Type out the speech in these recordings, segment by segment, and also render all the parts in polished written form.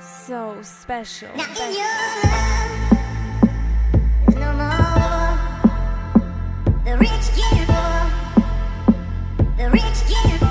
So special. No more. The rich get more. The rich get more.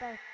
Back.